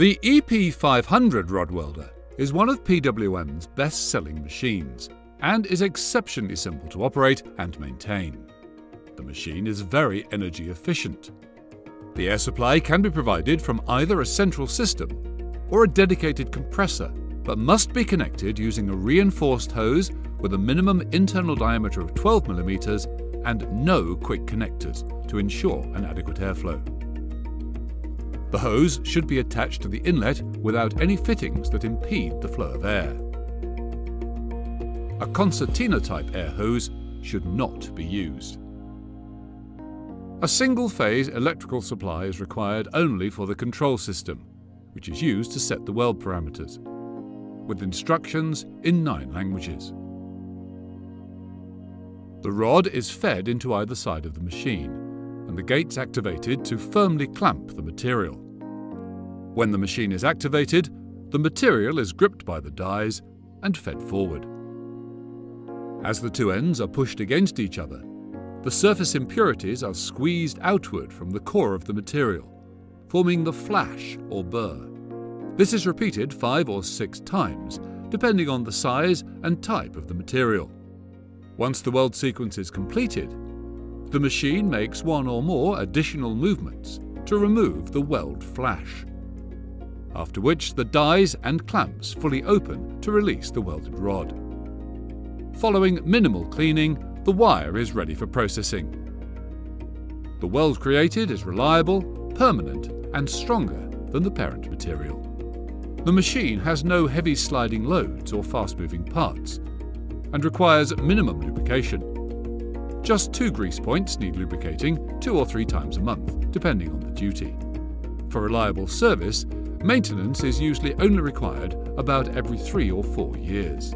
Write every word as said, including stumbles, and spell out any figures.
The E P five hundred rod welder is one of P W M's best-selling machines and is exceptionally simple to operate and maintain. The machine is very energy efficient. The air supply can be provided from either a central system or a dedicated compressor, but must be connected using a reinforced hose with a minimum internal diameter of twelve millimeters and no quick connectors to ensure an adequate airflow. The hose should be attached to the inlet without any fittings that impede the flow of air. A concertina-type air hose should not be used. A single-phase electrical supply is required only for the control system, which is used to set the weld parameters, with instructions in nine languages. The rod is fed into either side of the machine, and the gates activated to firmly clamp the material. When the machine is activated, the material is gripped by the dies and fed forward. As the two ends are pushed against each other, the surface impurities are squeezed outward from the core of the material, forming the flash or burr. This is repeated five or six times, depending on the size and type of the material. Once the weld sequence is completed, the machine makes one or more additional movements to remove the weld flash, after which the dies and clamps fully open to release the welded rod. Following minimal cleaning, the wire is ready for processing. The weld created is reliable, permanent, and stronger than the parent material. The machine has no heavy sliding loads or fast-moving parts, and requires minimum lubrication. Just two grease points need lubricating two or three times a month, depending on the duty. For reliable service, maintenance is usually only required about every three or four years.